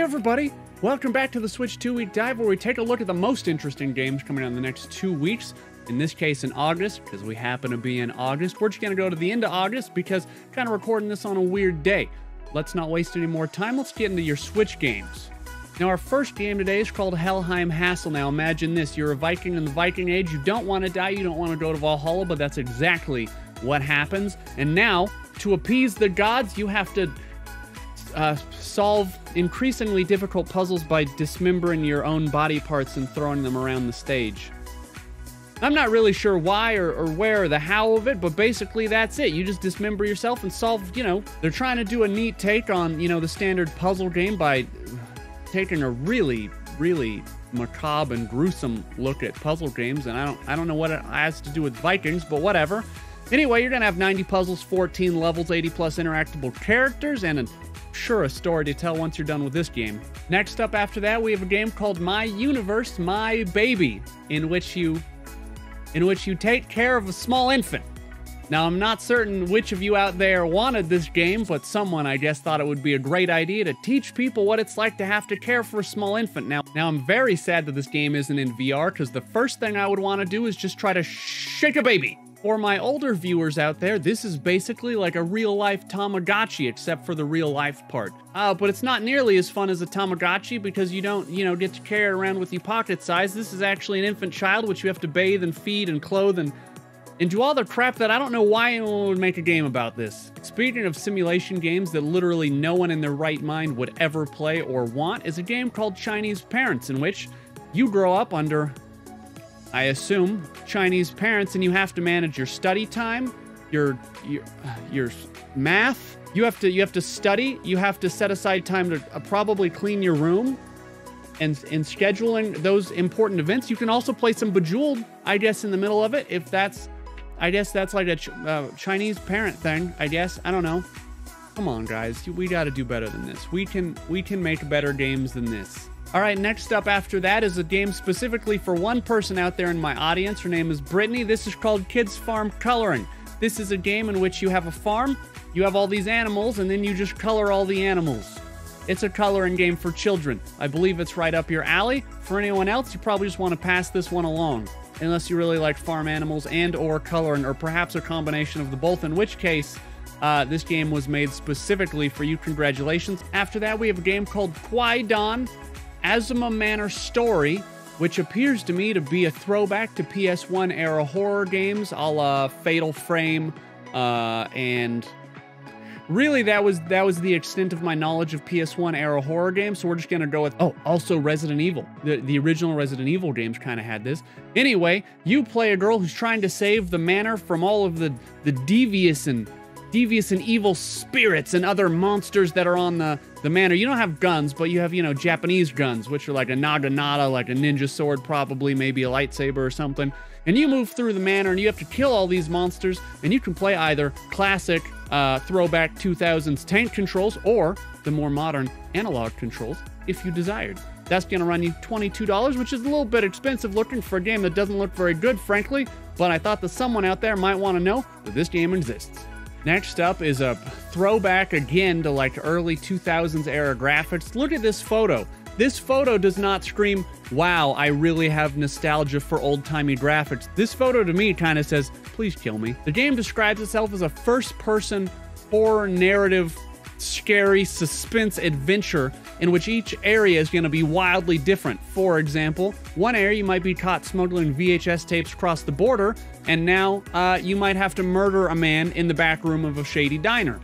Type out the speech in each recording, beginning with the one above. Hey everybody, welcome back to the Switch 2-Week Dive, where we take a look at the most interesting games coming out in the next 2 weeks. In this case, in August, because we happen to be in August. We're just going to go to the end of August because kind of recording this on a weird day. Let's not waste any more time. Let's get into your Switch games. Now, our first game today is called Helheim Hassle. Now, imagine this. You're a Viking in the Viking Age. You don't want to die. You don't want to go to Valhalla, but that's exactly what happens. And now, to appease the gods, you have to solve increasingly difficult puzzles by dismembering your own body parts and throwing them around the stage. I'm not really sure why or where or the how of it, but basically that's it. You just dismember yourself and solve, you know, they're trying to do a neat take on, you know, the standard puzzle game by taking a really, really macabre and gruesome look at puzzle games, and I don't know what it has to do with Vikings, but whatever. Anyway, you're gonna have 90 puzzles, 14 levels, 80 plus interactable characters, and sure, a story to tell once you're done with this game. Next up after that, we have a game called My Universe My Baby, in which you take care of a small infant. Now, I'm not certain which of you out there wanted this game, but someone, I guess, thought it would be a great idea to teach people what it's like to have to care for a small infant. Now I'm very sad that this game isn't in VR, because the first thing I would want to do is just try to shake a baby. For my older viewers out there, this is basically like a real-life Tamagotchi, except for the real-life part. But it's not nearly as fun as a Tamagotchi because you don't, you know, get to carry around with you pocket size. This is actually an infant child, which you have to bathe and feed and clothe and do all the crap that I don't know why anyone would make a game about this. Speaking of simulation games that literally no one in their right mind would ever play or want, is a game called Chinese Parents, in which you grow up under, I assume, Chinese parents, and you have to manage your study time, your math. You have to study. You have to set aside time to probably clean your room, and scheduling those important events. You can also play some Bejeweled, I guess, in the middle of it. If that's, I guess that's like a Chinese parent thing, I guess. I don't know. Come on, guys, we got to do better than this. We can make better games than this. All right, next up after that is a game specifically for one person out there in my audience. Her name is Brittany. This is called Kids Farm Coloring. This is a game in which you have a farm, you have all these animals, and then you just color all the animals. It's a coloring game for children. I believe it's right up your alley. For anyone else, you probably just want to pass this one along, unless you really like farm animals and or coloring, or perhaps a combination of the both, in which case this game was made specifically for you. Congratulations. After that, we have a game called Kwaidan Azuma Manor Story, which appears to me to be a throwback to PS1 era horror games a la Fatal Frame, and really that was the extent of my knowledge of PS1 era horror games, so we're just gonna go with, oh, also Resident Evil. The original Resident Evil games kind of had this. Anyway, you play a girl who's trying to save the manor from all of the devious and evil spirits and other monsters that are on the manor. You don't have guns, but you have, you know, Japanese guns, which are like a naginata, like a ninja sword, probably, maybe a lightsaber or something. And you move through the manor and you have to kill all these monsters, and you can play either classic throwback 2000s tank controls or the more modern analog controls if you desired. That's gonna run you $22, which is a little bit expensive looking for a game that doesn't look very good, frankly, but I thought that someone out there might wanna know that this game exists. Next up is a throwback again to like early 2000s era graphics. Look at this photo. This photo does not scream, wow, I really have nostalgia for old-timey graphics. This photo to me kind of says, please kill me. The game describes itself as a first-person horror narrative, scary suspense adventure in which each area is going to be wildly different. For example, one area you might be caught smuggling VHS tapes across the border, and now you might have to murder a man in the back room of a shady diner.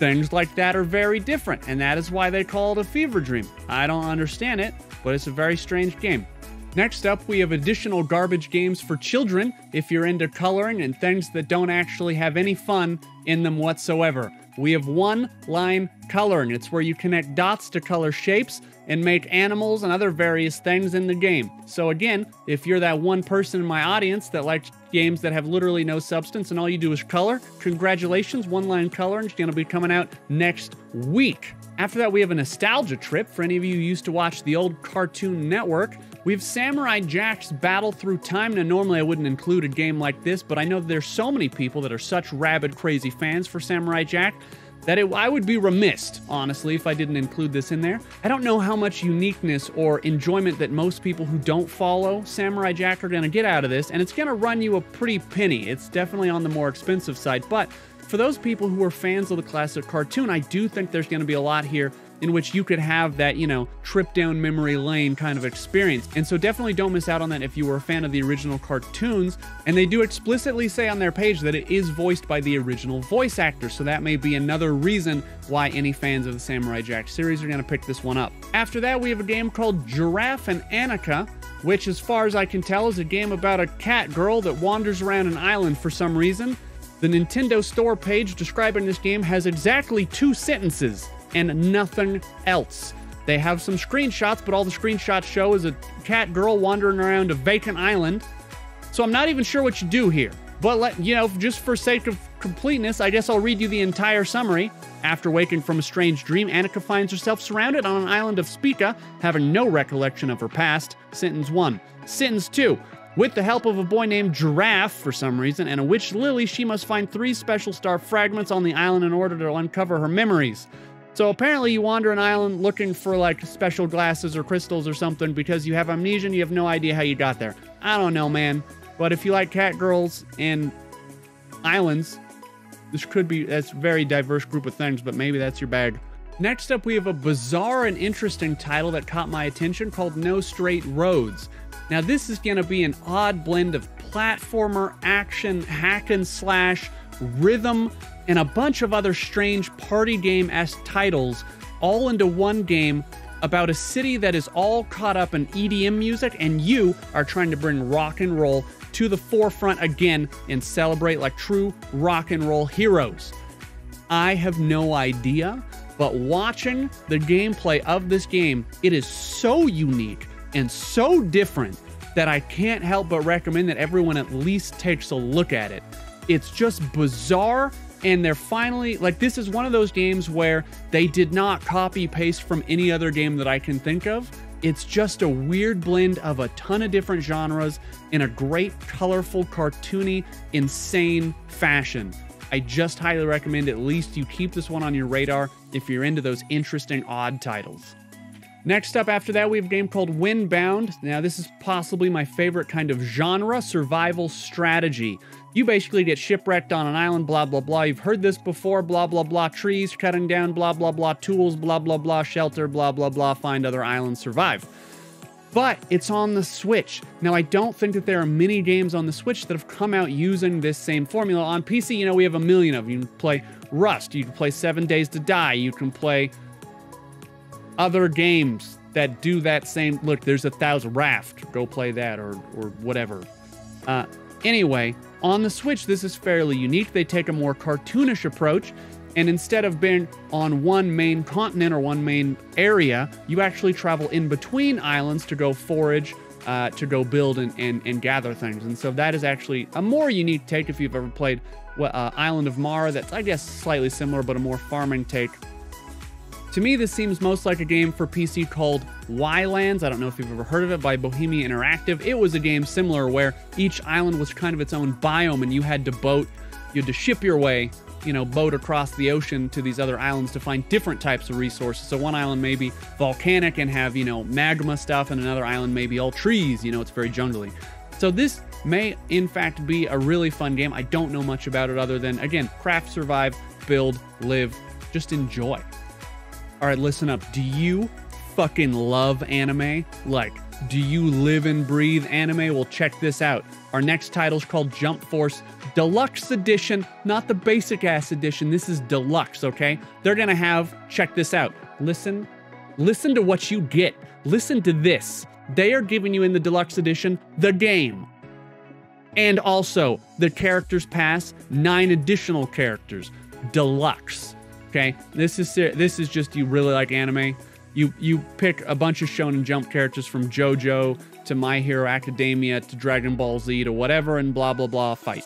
Things like that are very different, and that is why they call it a fever dream. I don't understand it, but it's a very strange game. Next up, we have additional garbage games for children if you're into coloring and things that don't actually have any fun in them whatsoever. We have One Line Coloring. It's where you connect dots to color shapes and make animals and other various things in the game. So again, if you're that one person in my audience that likes games that have literally no substance and all you do is color, congratulations, One Line Coloring is going to be coming out next week. After that, we have a nostalgia trip for any of you who used to watch the old Cartoon Network. We have Samurai Jack's Battle Through Time. Now, normally I wouldn't include a game like this, but I know there's so many people that are such rabid, crazy fans for Samurai Jack that I would be remiss, honestly, if I didn't include this in there. I don't know how much uniqueness or enjoyment that most people who don't follow Samurai Jack are gonna get out of this, and it's gonna run you a pretty penny. It's definitely on the more expensive side, but for those people who are fans of the classic cartoon, I do think there's gonna be a lot here in which you could have that, you know, trip down memory lane kind of experience. And so definitely don't miss out on that if you were a fan of the original cartoons. And they do explicitly say on their page that it is voiced by the original voice actor, so that may be another reason why any fans of the Samurai Jack series are gonna pick this one up. After that, we have a game called Giraffe and Annika, which as far as I can tell is a game about a cat girl that wanders around an island for some reason. The Nintendo Store page describing this game has exactly 2 sentences. And nothing else. They have some screenshots, but all the screenshots show is a cat girl wandering around a vacant island. So I'm not even sure what you do here. But let, you know, just for sake of completeness, I guess I'll read you the entire summary. After waking from a strange dream, Annika finds herself surrounded on an island of Spica, having no recollection of her past. Sentence 1. Sentence 2. With the help of a boy named Giraffe, for some reason, and a witch Lily, she must find 3 special star fragments on the island in order to uncover her memories. So apparently you wander an island looking for like special glasses or crystals or something because you have amnesia and you have no idea how you got there. I don't know, man. But if you like cat girls and islands, this could be, that's a very diverse group of things, but maybe that's your bag. Next up, we have a bizarre and interesting title that caught my attention called No Straight Roads. Now this is gonna be an odd blend of platformer, action, hack and slash, rhythm, and a bunch of other strange party game-esque titles all into one game about a city that is all caught up in EDM music, and you are trying to bring rock and roll to the forefront again and celebrate like true rock and roll heroes. I have no idea, but watching the gameplay of this game, it is so unique and so different that I can't help but recommend that everyone at least takes a look at it. It's just bizarre. And they're finally, like, this is one of those games where they did not copy paste from any other game that I can think of. It's just a weird blend of a ton of different genres in a great, colorful, cartoony, insane fashion. I just highly recommend at least you keep this one on your radar if you're into those interesting, odd titles. Next up, after that, we have a game called Windbound. Now, this is possibly my favorite kind of genre, survival strategy. You basically get shipwrecked on an island, blah, blah, blah. You've heard this before, blah, blah, blah, trees, cutting down, blah, blah, blah, tools, blah, blah, blah, shelter, blah, blah, blah, find other islands, survive. But it's on the Switch. Now, I don't think that there are many games on the Switch that have come out using this same formula. On PC, you know, we have a million of them. You can play Rust, you can play 7 Days to Die, you can play other games that do that same, look, there's 1,000 Raft, go play that or whatever. Anyway, on the Switch, this is fairly unique. They take a more cartoonish approach, and instead of being on one main continent or one main area, you actually travel in between islands to go forage, to go build and gather things. And so that is actually a more unique take if you've ever played Island of Mara. That's, I guess, slightly similar, but a more farming take. To me, this seems most like a game for PC called Ylands. I don't know if you've ever heard of it, by Bohemia Interactive. It was a game similar where each island was kind of its own biome and you had to boat, you had to ship your way, you know, boat across the ocean to these other islands to find different types of resources. So one island may be volcanic and have, you know, magma stuff, and another island may be all trees, you know, it's very jungly. So this may in fact be a really fun game. I don't know much about it other than, again, craft, survive, build, live, just enjoy. All right, listen up. Do you fucking love anime? Like, do you live and breathe anime? Well, check this out. Our next title is called Jump Force Deluxe Edition, not the basic ass edition. This is deluxe, okay? They're gonna have, check this out. Listen to what you get. Listen to this. They are giving you in the deluxe edition, the game. And also the characters pass, 9 additional characters, deluxe. Okay, this is just, you really like anime. You pick a bunch of Shonen Jump characters from JoJo to My Hero Academia to Dragon Ball Z to whatever, and blah, blah, blah, fight.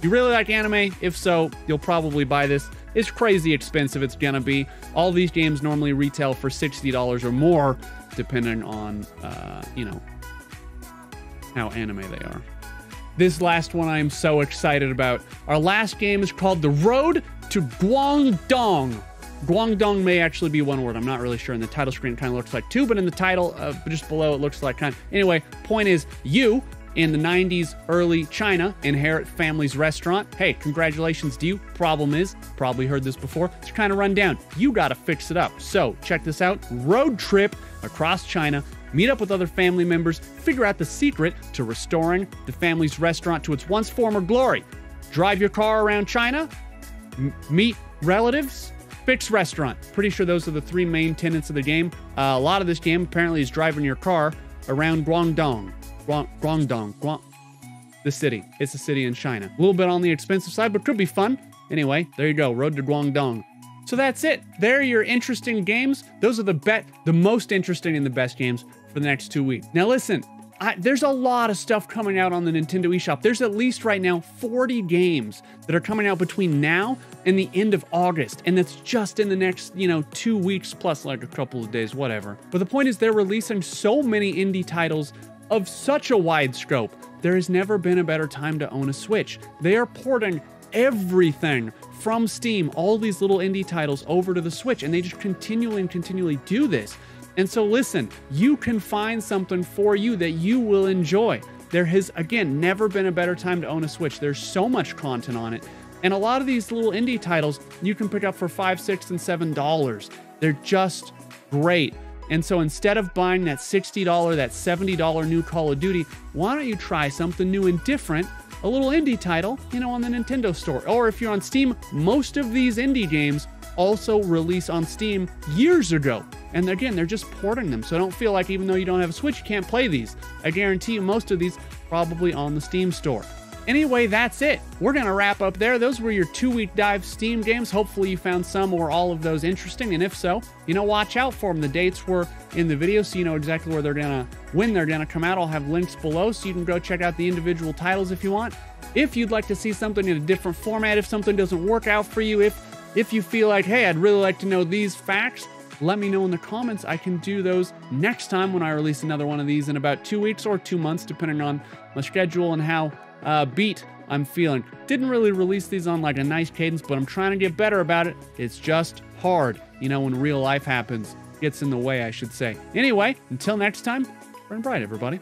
You really like anime? If so, you'll probably buy this. It's crazy expensive, it's gonna be. All these games normally retail for $60 or more, depending on, you know, how anime they are. This last one I am so excited about. Our last game is called The Road to Guangdong. Guangdong may actually be one word. I'm not really sure. In the title screen, it kind of looks like two, but in the title, just below, it looks like kind of... Anyway, point is, you, in the 90s, early China, inherit family's restaurant. Hey, congratulations to you. Problem is, probably heard this before, it's kind of run down. You got to fix it up. So, check this out. Road trip across China. Meet up with other family members. Figure out the secret to restoring the family's restaurant to its once former glory. Drive your car around China. Meet relatives. Fix restaurant. Pretty sure those are the three main tenets of the game. A lot of this game apparently is driving your car around Guangdong. Guangdong. The city. It's a city in China. A little bit on the expensive side, but could be fun. Anyway, there you go. Road to Guangdong. So that's it. There are your interesting games. Those are the most interesting and the best games for the next 2 weeks. Now listen, there's a lot of stuff coming out on the Nintendo eShop. There's at least right now 40 games that are coming out between now and the end of August. And that's just in the next, 2 weeks plus like a couple of days, whatever. But the point is they're releasing so many indie titles of such a wide scope. There has never been a better time to own a Switch. They are porting everything from Steam, all these little indie titles over to the Switch, and they just continually do this. And so listen, you can find something for you that you will enjoy. There has, again, never been a better time to own a Switch. There's so much content on it. And a lot of these little indie titles you can pick up for $5, $6, and $7. They're just great. And so instead of buying that $60, that $70 new Call of Duty, why don't you try something new and different? A little indie title, on the Nintendo store. Or if you're on Steam, most of these indie games also release on Steam years ago. And again, they're just porting them. So don't feel like even though you don't have a Switch, you can't play these. I guarantee you most of these probably on the Steam store. Anyway, that's it. We're going to wrap up there. Those were your two-week dive Steam games. Hopefully you found some or all of those interesting. And if so, watch out for them. The dates were in the video, so you know exactly where they're going to, when they're going to come out. I'll have links below so you can go check out the individual titles if you want. If you'd like to see something in a different format, if something doesn't work out for you, if you feel like, hey, I'd really like to know these facts, let me know in the comments. I can do those next time when I release another one of these in about 2 weeks or 2 months, depending on my schedule and how beat I'm feeling. Didn't really release these on like a nice cadence, but I'm trying to get better about it. It's just hard, when real life happens. Gets in the way, I should say. Anyway, until next time, burn bright, everybody.